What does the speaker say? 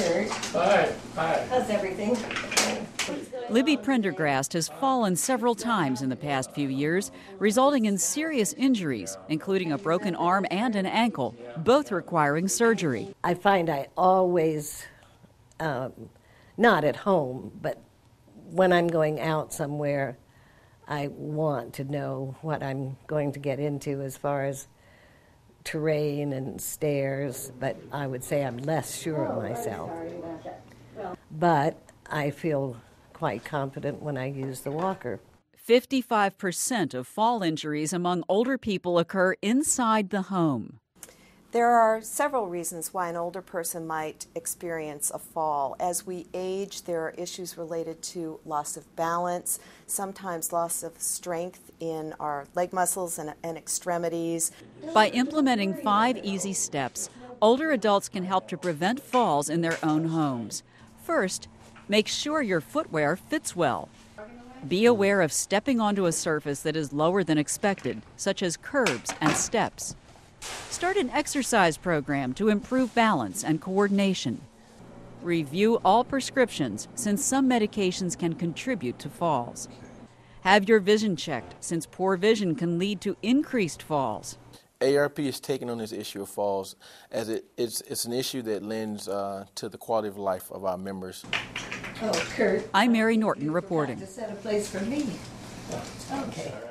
Third. Hi. How's everything? Libby Prendergast has fallen several times in the past few years, resulting in serious injuries, including a broken arm and an ankle, both requiring surgery. I find I always, not at home, but when I'm going out somewhere, I want to know what I'm going to get into as far as terrain and stairs, but I would say I'm less sure of myself. But I feel quite confident when I use the walker. 55% of fall injuries among older people occur inside the home. There are several reasons why an older person might experience a fall. As we age, there are issues related to loss of balance, sometimes loss of strength in our leg muscles and extremities. By implementing 5 easy steps, older adults can help to prevent falls in their own homes. First, make sure your footwear fits well. Be aware of stepping onto a surface that is lower than expected, such as curbs and steps. Start an exercise program to improve balance and coordination. Review all prescriptions, since some medications can contribute to falls. Have your vision checked, since poor vision can lead to increased falls. AARP is taking on this issue of falls, as it's an issue that lends to the quality of life of our members. Oh, Kurt. I'm Mary Norton reporting. Just set a place for me. Okay.